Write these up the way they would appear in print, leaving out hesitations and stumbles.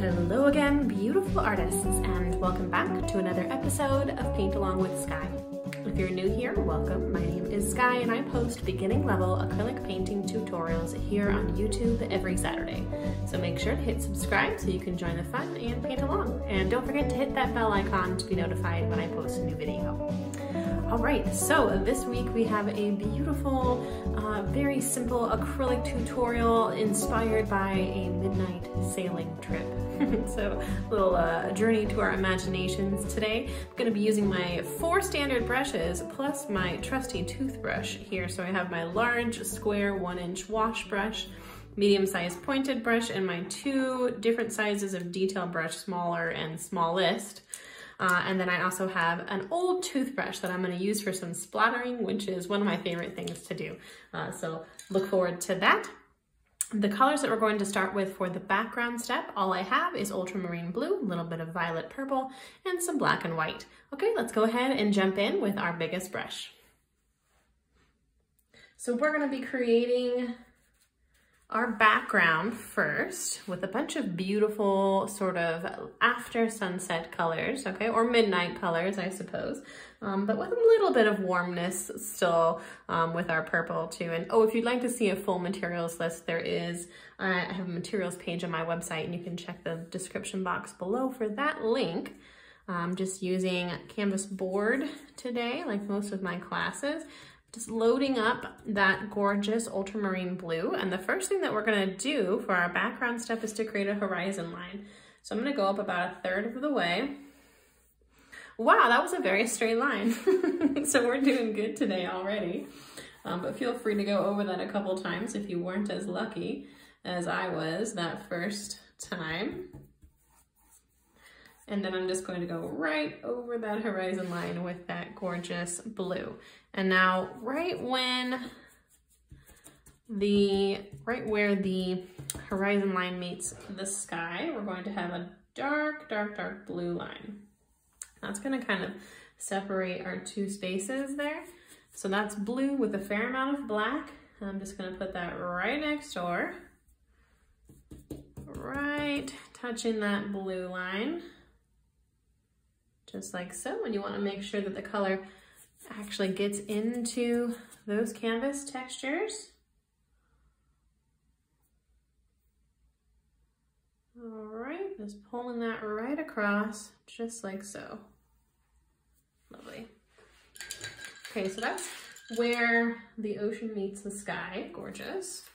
Hello again, beautiful artists, and welcome back to another episode of Paint Along with Skye. If you're new here, welcome. My name is Skye, and I post beginning level acrylic painting tutorials here on YouTube every Saturday. So make sure to hit subscribe so you can join the fun and paint along. And don't forget to hit that bell icon to be notified when I post a new video. Alright, so this week we have a beautiful, very simple acrylic tutorial inspired by a midnight sailing trip. So a little journey to our imaginations today. I'm going to be using my 4 standard brushes plus my trusty toothbrush here. So I have my large square 1-inch wash brush, medium-sized pointed brush, and my 2 different sizes of detail brush, smaller and smallest. And then I also have an old toothbrush that I'm going to use for some splattering, which is one of my favorite things to do. So look forward to that. The colors that we're going to start with for the background step, all I have is ultramarine blue, a little bit of violet purple, and some black and white. Okay, let's go ahead and jump in with our biggest brush. So we're going to be creating our background first with a bunch of beautiful sort of after sunset colors, okay, or midnight colors, I suppose, but with a little bit of warmness still with our purple too. And oh, if you'd like to see a full materials list, there is, I have a materials page on my website, and you can check the description box below for that link. I'm just using canvas board today, like most of my classes. Just loading up that gorgeous ultramarine blue. And the first thing that we're gonna do for our background step is to create a horizon line. So I'm gonna go up about 1/3 of the way. Wow, that was a very straight line. So we're doing good today already. But feel free to go over that a couple times if you weren't as lucky as I was that first time. And then I'm just going to go right over that horizon line with that gorgeous blue. And now right where the horizon line meets the sky, we're going to have a dark, dark, dark blue line. That's gonna kind of separate our 2 spaces there. So that's blue with a fair amount of black. And I'm just gonna put that right next door, right touching that blue line. Just like so, and you want to make sure that the color actually gets into those canvas textures. All right, just pulling that right across, just like so. Lovely. Okay, so that's where the ocean meets the sky, gorgeous.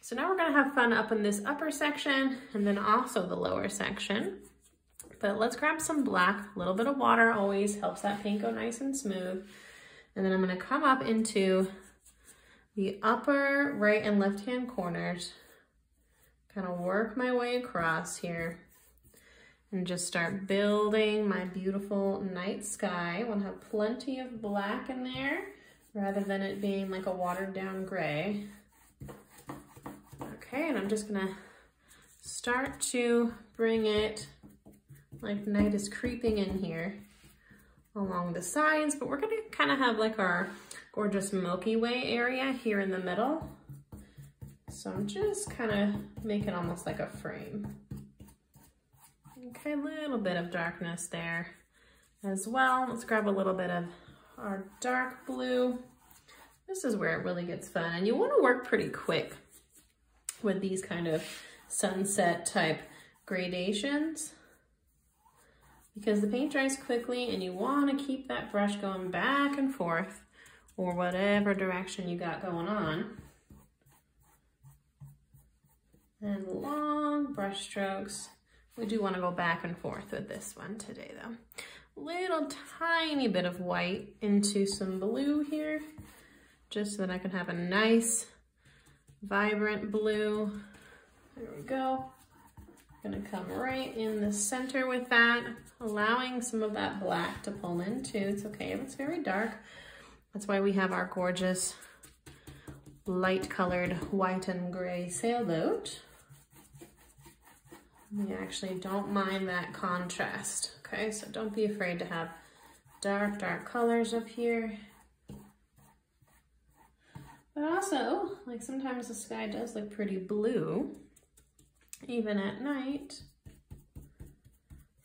So now we're gonna have fun up in this upper section and then also the lower section. But let's grab some black, a little bit of water always helps that paint go nice and smooth. And then I'm gonna come up into the upper right and left-hand corners, kind of work my way across here and just start building my beautiful night sky. I wanna have plenty of black in there rather than it being like a watered down gray. Okay, and I'm just gonna start to bring it like night is creeping in here along the sides, but we're gonna kind of have like our gorgeous Milky Way area here in the middle. So I'm just kind of making almost like a frame. Okay, a little bit of darkness there as well. Let's grab a little bit of our dark blue. This is where it really gets fun, and you want to work pretty quick with these kind of sunset type gradations, because the paint dries quickly and you wanna keep that brush going back and forth or whatever direction you got going on. And long brush strokes. We do wanna go back and forth with this one today though. Little tiny bit of white into some blue here, just so that I can have a nice, vibrant blue. There we go. Gonna come right in the center with that, allowing some of that black to pull in too. It's okay if it's very dark. That's why we have our gorgeous light colored white and gray sailboat. We actually don't mind that contrast. Okay, so don't be afraid to have dark, dark colors up here. But also, like sometimes the sky does look pretty blue, even at night.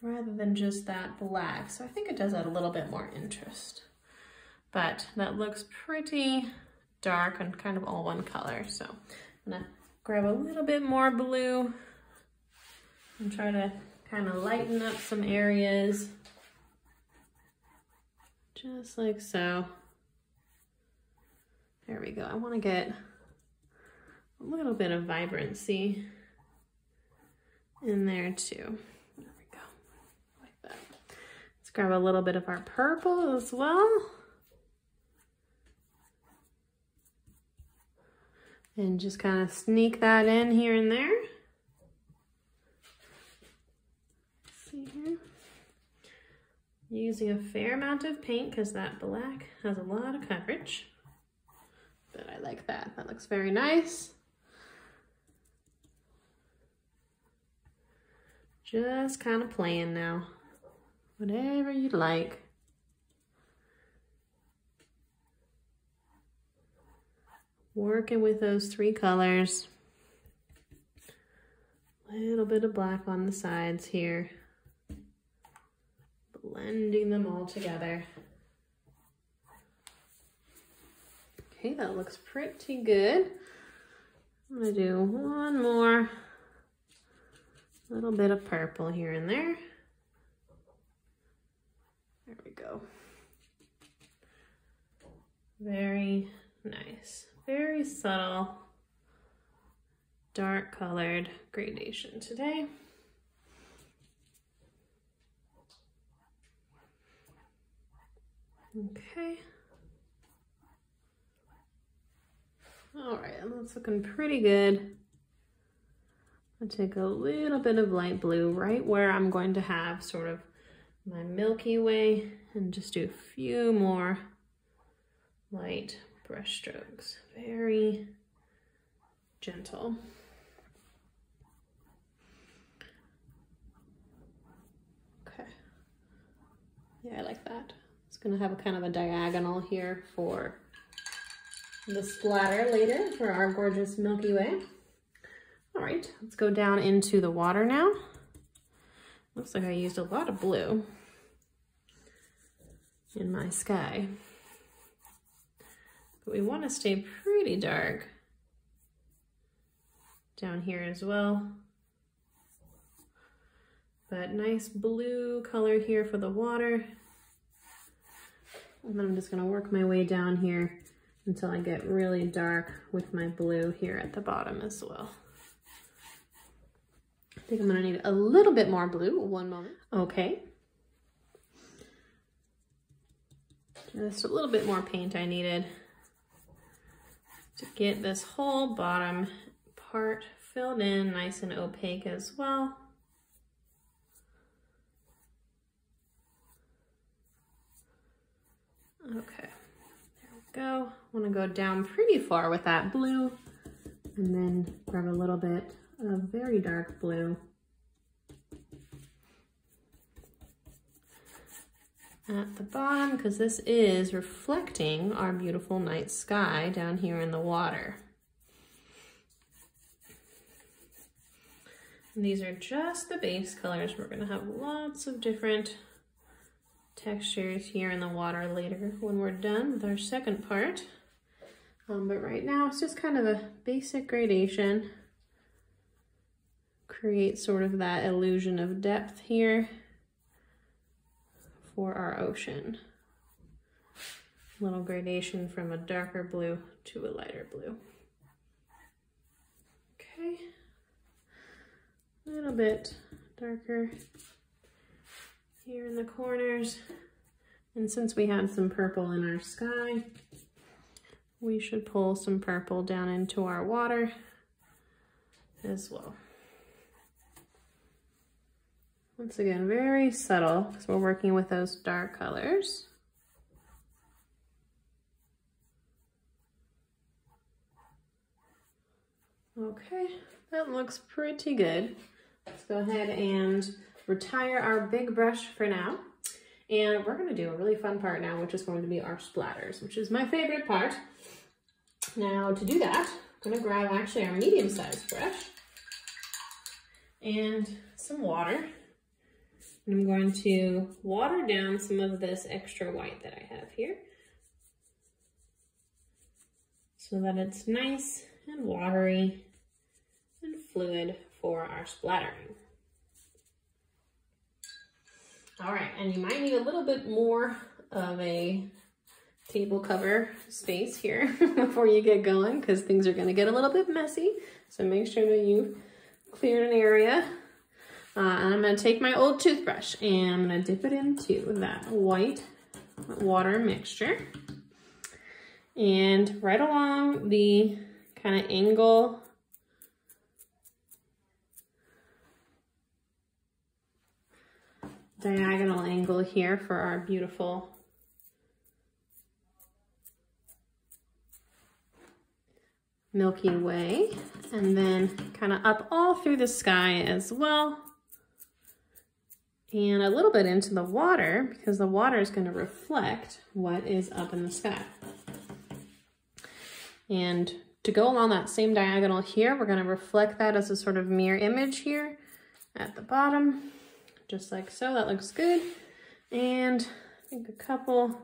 rather than just that black. So I think it does add a little bit more interest. But that looks pretty dark and kind of all one color. So I'm gonna grab a little bit more blue and try to kind of lighten up some areas. Just like so. There we go. I want to get a little bit of vibrancy in there too. There we go. Like that. Let's grab a little bit of our purple as well. And just kind of sneak that in here and there. See here. Using a fair amount of paint because that black has a lot of coverage, but I like that. That looks very nice. Just kind of playing now, whatever you'd like. Working with those three colors. A little bit of black on the sides here. Blending them all together. Okay, that looks pretty good. I'm gonna do one more little bit of purple here and there. There we go. Very nice, very subtle, dark colored gradation today. Okay. All right, that's looking pretty good. I'll take a little bit of light blue right where I'm going to have sort of my Milky Way and just do a few more light brush strokes. Very gentle. Okay. Yeah, I like that. Gonna have a kind of a diagonal here for the splatter later for our gorgeous Milky Way. All right, let's go down into the water now. Looks like I used a lot of blue in my sky, but we want to stay pretty dark down here as well. But nice blue color here for the water. And then I'm just going to work my way down here until I get really dark with my blue here at the bottom as well. I think I'm going to need a little bit more blue. One moment. Okay. Just a little bit more paint I needed to get this whole bottom part filled in nice and opaque as well. Okay, there we go. I want to go down pretty far with that blue and then grab a little bit of very dark blue. At the bottom, because this is reflecting our beautiful night sky down here in the water. And these are just the base colors. We're going to have lots of different textures here in the water later when we're done with our second part. But right now it's just kind of a basic gradation. Create sort of that illusion of depth here for our ocean. Little gradation from a darker blue to a lighter blue. Okay, a little bit darker here in the corners, and since we had some purple in our sky, we should pull some purple down into our water as well. Once again, very subtle because we're working with those dark colors. Okay, that looks pretty good. Let's go ahead and retire our big brush for now, and we're going to do a really fun part now, which is going to be our splatters, which is my favorite part. Now to do that, I'm going to grab actually our medium-sized brush and some water And I'm going to water down some of this extra white that I have here so that it's nice and watery and fluid for our splattering. All right, and you might need a little bit more of a table cover space here before you get going, because things are going to get a little bit messy. So make sure that you've cleared an area. And I'm going to take my old toothbrush and I'm going to dip it into that white water mixture. And right along the kind of angle diagonal angle here for our beautiful Milky Way, and then kind of up all through the sky as well, and a little bit into the water because the water is going to reflect what is up in the sky. And to go along that same diagonal here, we're going to reflect that as a sort of mirror image here at the bottom, just like so. That looks good. And I think a couple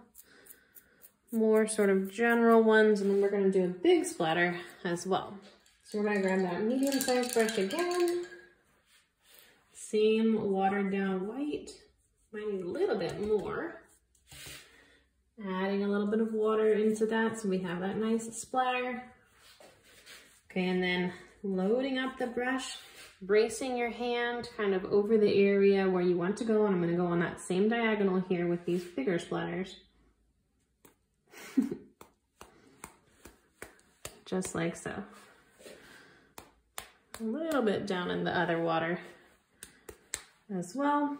more sort of general ones, and then we're going to do a big splatter as well. So we're going to grab that medium-sized brush again. Same watered down white. Might need a little bit more. Adding a little bit of water into that so we have that nice splatter. Okay, and then loading up the brush, bracing your hand kind of over the area where you want to go, and I'm going to go on that same diagonal here with these bigger splatters. Just like so. A little bit down in the other water as well.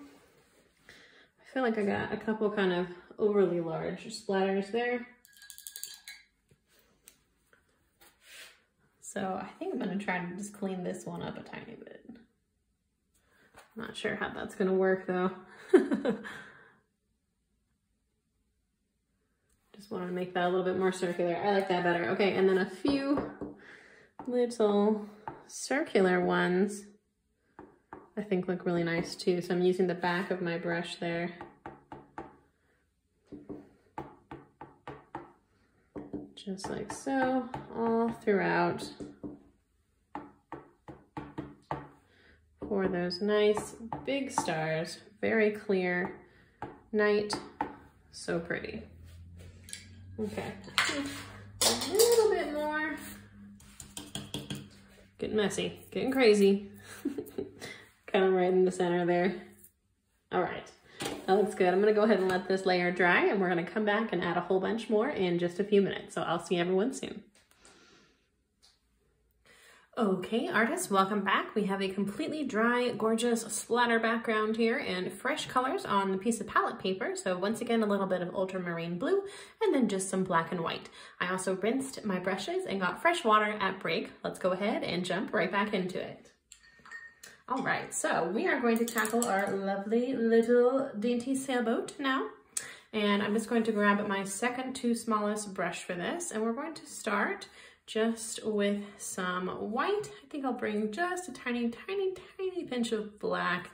I feel like I got a couple kind of overly large splatters there. So I think I'm going to try to just clean this one up a tiny bit. I'm not sure how that's going to work though. Just wanted to make that a little bit more circular. I like that better. Okay, and then a few little circular ones I think look really nice too. So I'm using the back of my brush there. Just like so, all throughout for those nice big stars. Very clear night, so pretty. Okay, a little bit more. Getting messy, getting crazy. Kind of right in the center there. All right, that looks good. I'm gonna go ahead and let this layer dry, and we're gonna come back and add a whole bunch more in just a few minutes. So I'll see everyone soon. Okay, artists, welcome back. We have a completely dry, gorgeous splatter background here and fresh colors on the piece of palette paper. So once again, a little bit of ultramarine blue and then just some black and white. I also rinsed my brushes and got fresh water at break. Let's go ahead and jump right back into it. All right, so we are going to tackle our lovely little dainty sailboat now. And I'm just going to grab my second to smallest brush for this. And we're going to start just with some white. I think I'll bring just a tiny, tiny, tiny pinch of black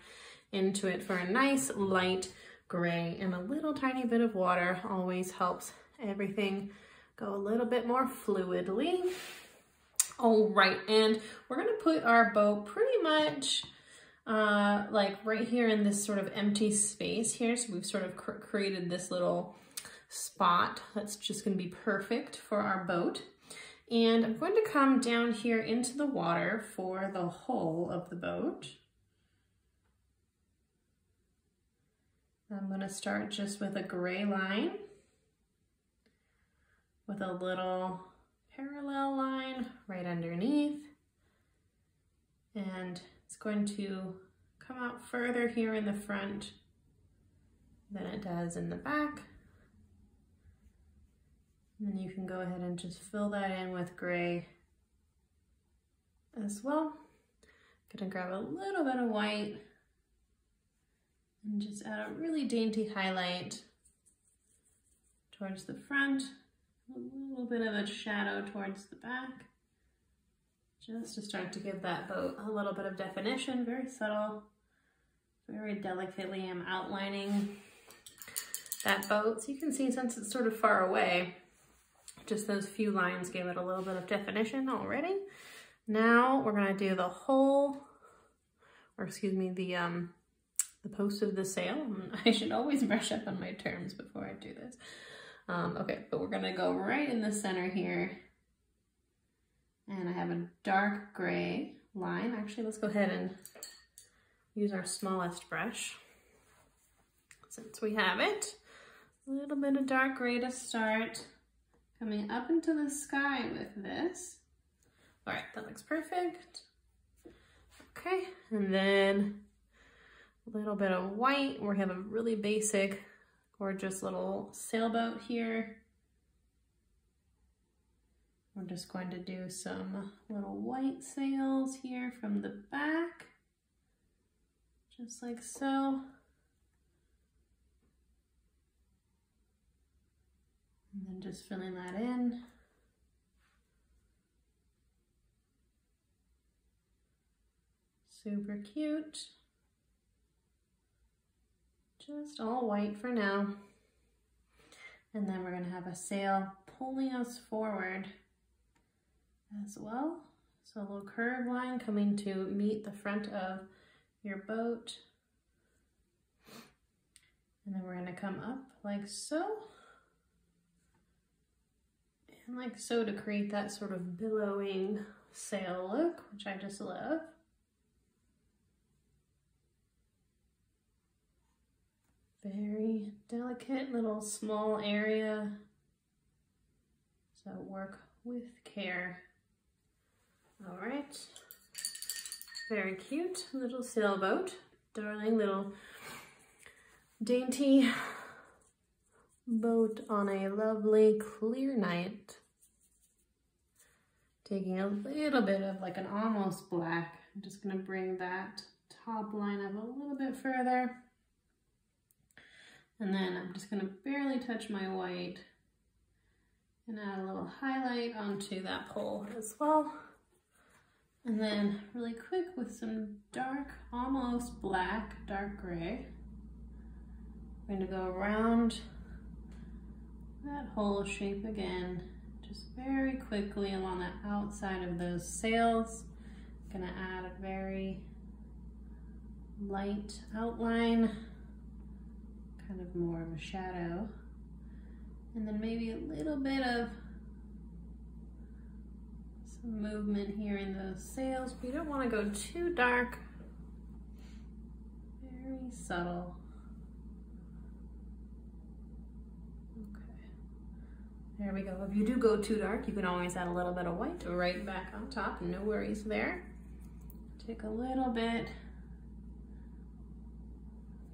into it for a nice light gray, and a little tiny bit of water always helps everything go a little bit more fluidly. All right, and we're gonna put our boat pretty much like right here in this sort of empty space here. So we've sort of created this little spot that's just gonna be perfect for our boat. And I'm going to come down here into the water for the whole of the boat. I'm going to start just with a gray line, with a little parallel line right underneath. And it's going to come out further here in the front than it does in the back. And then you can go ahead and just fill that in with gray as well. Gonna grab a little bit of white and just add a really dainty highlight towards the front, a little bit of a shadow towards the back, just to start to give that boat a little bit of definition. Very subtle, very delicately I'm outlining that boat. So you can see, since it's sort of far away, just those few lines gave it a little bit of definition already. Now we're gonna do the whole, or excuse me, the post of the sail. I should always brush up on my terms before I do this. Okay, but we're gonna go right in the center here. And I have a dark gray line. Actually, let's go ahead and use our smallest brush since we have it. A little bit of dark gray to start, coming up into the sky with this. All right, that looks perfect. Okay, and then a little bit of white. We have a really basic, gorgeous little sailboat here. We're just going to do some little white sails here from the back, just like so. And then just filling that in. Super cute. Just all white for now. And then we're gonna have a sail pulling us forward as well. So a little curved line coming to meet the front of your boat. And then we're gonna come up like so. And like so to create that sort of billowing sail look, which I just love. Very delicate little small area. So work with care. All right, very cute little sailboat, darling little dainty boat on a lovely clear night. Taking a little bit of like an almost black, I'm just gonna bring that top line up a little bit further. And then I'm just gonna barely touch my white and add a little highlight onto that pole as well. And then really quick with some dark, almost black, dark gray, we're going to go around that whole shape again, just very quickly along the outside of those sails. I'm going to add a very light outline, kind of more of a shadow, and then maybe a little bit of movement here in those sails, but you don't want to go too dark. Very subtle. Okay. There we go. If you do go too dark, you can always add a little bit of white right back on top. No worries there. Take a little bit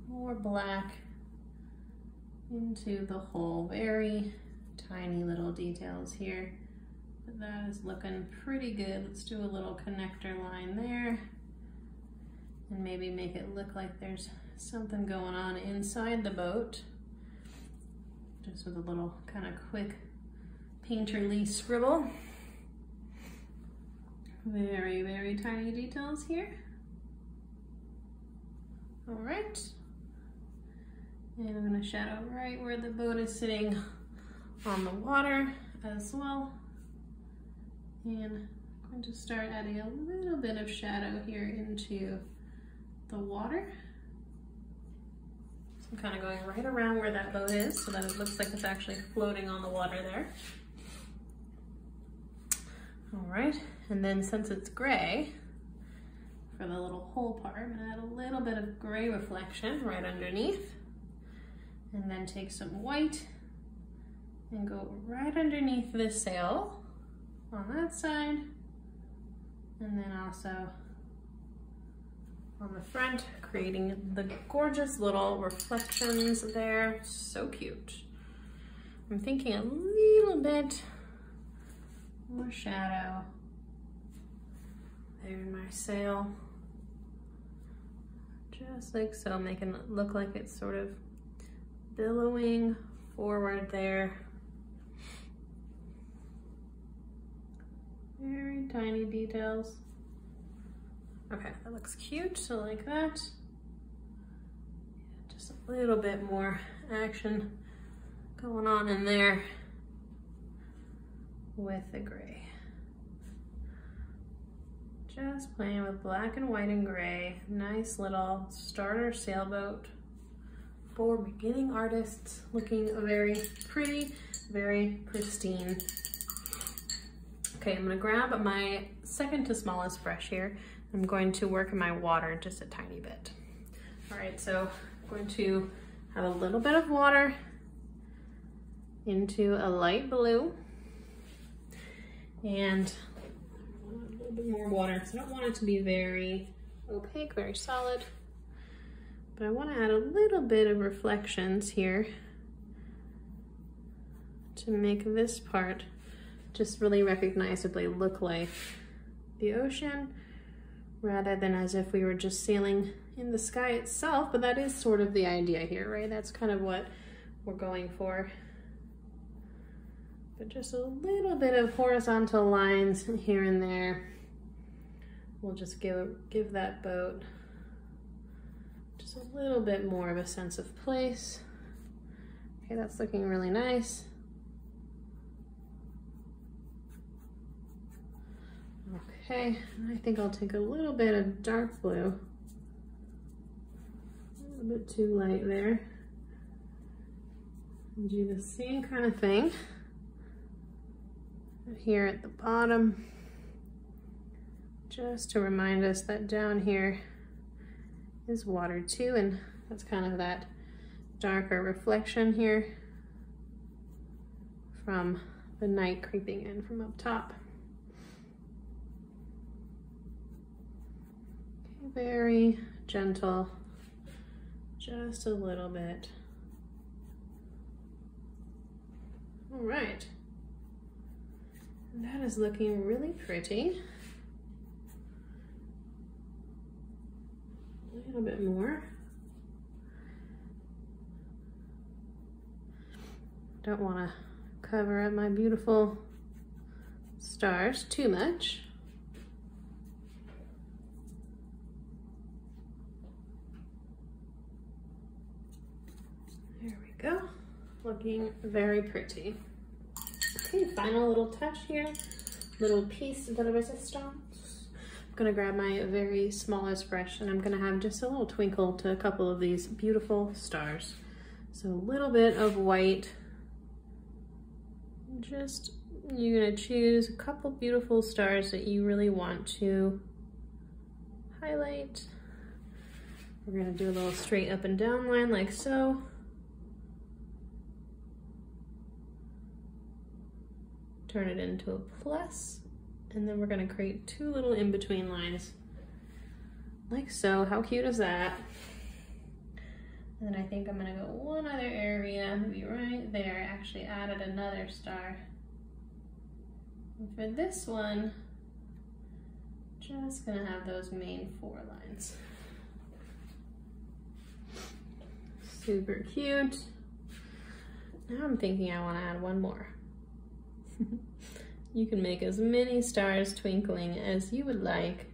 more black into the whole. Very tiny little details here. That is looking pretty good. Let's do a little connector line there and maybe make it look like there's something going on inside the boat, just with a little kind of quick painterly scribble. Very, very tiny details here. All right, and I'm going to shadow right where the boat is sitting on the water as well. And I'm going to start adding a little bit of shadow here into the water. So I'm kind of going right around where that boat is so that it looks like it's actually floating on the water there. All right, and then since it's gray, for the little hole part, I'm gonna add a little bit of gray reflection right underneath. And then take some white and go right underneath this sail on that side, and then also on the front, creating the gorgeous little reflections there. So cute. I'm thinking a little bit more shadow there in my sail, just like so, making it look like it's sort of billowing forward there. Very tiny details. Okay, that looks cute, so like that. a little bit more action going on in there with the gray. Just playing with black and white and gray. Nice little starter sailboat for beginning artists, looking very pretty, very pristine. Okay, I'm gonna grab my second to smallest brush here. I'm going to work in my water just a tiny bit. All right, so I'm going to have a little bit of water into a light blue, and a little bit more water because I don't want it to be very opaque, very solid, but I want to add a little bit of reflections here to make this part just really recognizably look like the ocean rather than as if we were just sailing in the sky itself. But that is sort of the idea here, right? That's kind of what we're going for. But just a little bit of horizontal lines here and there will just give that boat just a little bit more of a sense of place. Okay, that's looking really nice. Okay, I think I'll take a little bit of dark blue. A little bit too light there. And do the same kind of thing here at the bottom, just to remind us that down here is water too, and that's kind of that darker reflection here from the night creeping in from up top. Okay, very gentle, just a little bit. All right. That is looking really pretty. A little bit more. Don't want to cover up my beautiful stars too much. There we go. Looking very pretty. Okay, final little touch here, little piece de resistance. I'm gonna grab my very smallest brush and I'm gonna have just a little twinkle to a couple of these beautiful stars. So a little bit of white, just, you're gonna choose a couple beautiful stars that you really want to highlight. We're gonna do a little straight up and down line like so. Turn it into a plus, and then we're gonna create two little in-between lines, like so. How cute is that? And then I think I'm gonna go one other area, maybe right there. Actually added another star. And for this one, just gonna have those main four lines. Super cute. Now I'm thinking I wanna add one more. You can make as many stars twinkling as you would like.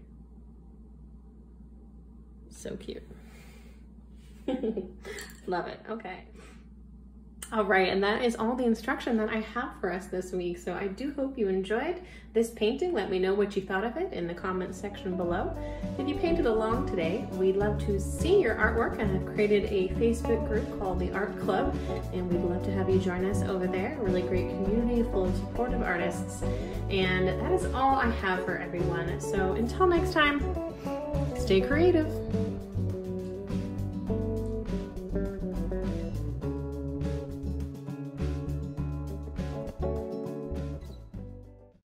So cute. Love it. Okay. All right, and that is all the instruction that I have for us this week. So I do hope you enjoyed this painting. Let me know what you thought of it in the comments section below. If you painted along today, we'd love to see your artwork, and I've created a Facebook group called The Art Club, and we'd love to have you join us over there. A really great community full of supportive artists. And that is all I have for everyone. So until next time, stay creative.